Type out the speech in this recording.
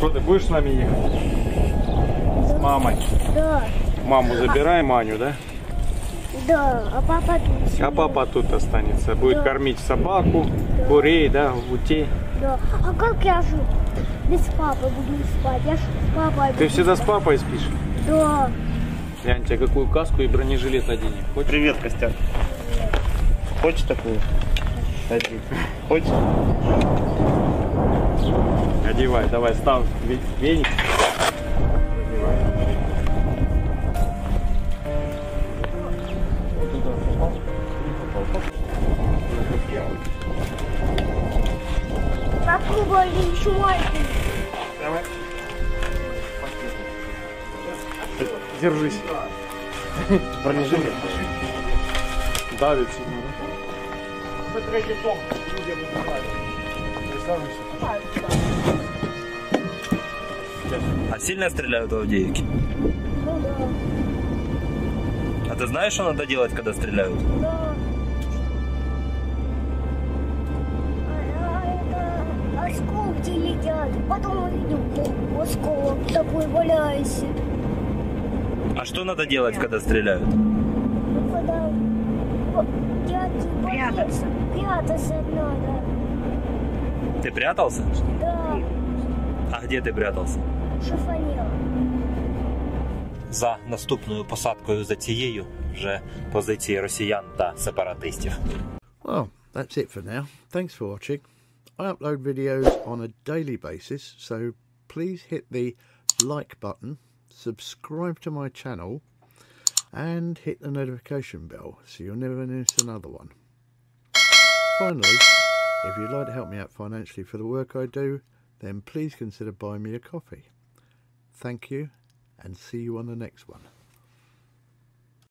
Что, ты будешь с нами ехать? Да. С мамой? Да. Маму забираем, Аню, да? Да, а папа тут. А папа тут останется. Будет кормить собаку, курей, да, утей. Да. А как я же без папы буду спать? Я же с папой. Ты всегда спать. С папой спишь? Да. Лянь, тебе какую каску и бронежилет оденем? Хочешь? Привет, Костян. Хочешь такую? Один. Хочешь? Одевай, давай, ставь веник. Попробуй еще маленький. Давай. Держись. Бронежилет. Давит сильно. Это третий дом. Люди выступают. А сильно стреляют в Авдеевке? Ну да. А ты знаешь, что надо делать, когда стреляют? Да. А это осколки летят. Потом увидим осколок такой валяйся. А что надо делать, когда стреляют? Ну, когда... Прятаться. Прятаться надо. Ты прятался? Да. А где ты прятался? Шифонер. За наступною посадкою за цією вже позиції росіян та сепаратистів. Well, that's it for now. Thanks for watching. I upload videos on a daily basis, so please hit the like button, subscribe to my channel, and hit the notification bell so you'll never miss another one. Finally, if you'd like to help me out financially for the work I do, then please consider buying me a coffee. Thank you, and see you on the next one.